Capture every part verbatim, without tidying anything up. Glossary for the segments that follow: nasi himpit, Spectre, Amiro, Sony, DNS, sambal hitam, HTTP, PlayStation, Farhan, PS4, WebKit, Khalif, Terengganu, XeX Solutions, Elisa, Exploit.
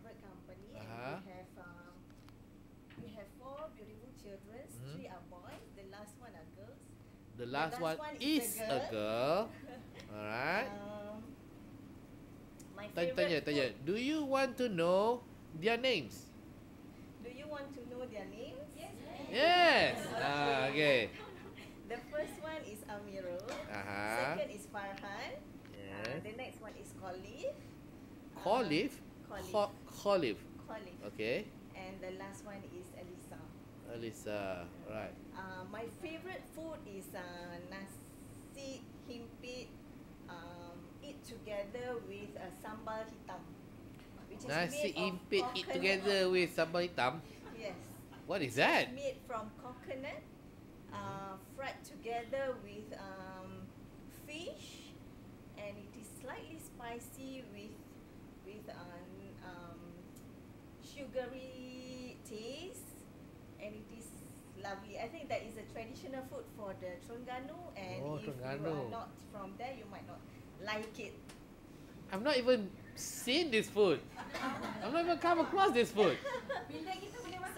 private company, uh-huh. and we have um, we have four beautiful children. Mm-hmm. Three are boys. The last one are girls. The last, the last one, one is, is a girl. A girl. All right. Um, my favorite. Tanya, Tanya, do you want to know their names? Do you want to know their names? Yes. Yes. Ah, okay. The first one is Amiro. Uh-huh. Second is Farhan. Yes. Uh, the next one is Khalif. Khalif? Khalif. Khalif. Khalif. Okay. And the last one is Elisa. Elisa, right. Uh, my favorite food is uh, nasi himpit. Um, eat together with uh, sambal hitam. Which nasi himpit eat together with sambal hitam? Yes. What is that? Made from coconut, uh, fried together with um, fish, and it is slightly spicy with with an um, sugary taste, and it is lovely. I think that is a traditional food for the Terengganu, and oh, if Terengganu. You are not from there, you might not like it. I've not even seen this food. I've not even come across this food.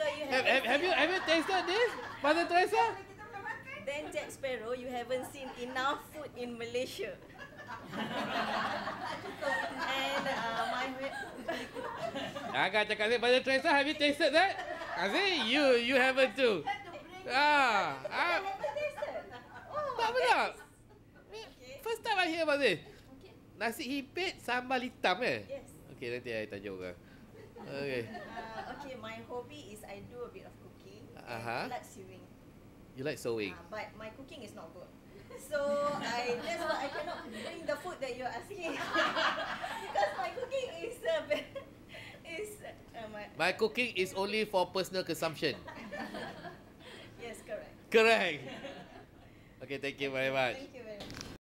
So you have, have, have you have you tasted this, Mother Teresa? Then Jack Sparrow, you haven't seen enough food in Malaysia. And uh, my agak cakap saya, Mother Teresa, have you tasted that? Aziz, you you haven't too. Ah, ah. Tak benar. First time I hear about this. Nasi himpit sambal hitam eh? Yes. Okay, nanti saya tanya orang. Okay. Uh, okay, my hobby is I do a bit of cooking. Uh-huh. I like sewing. You like sewing? Uh, but my cooking is not good. So, I, that's why I cannot bring the food that you're asking. Because my cooking is... Uh, is uh, my, my cooking is only for personal consumption. Yes, correct. Correct. Okay, thank you very much. Thank you.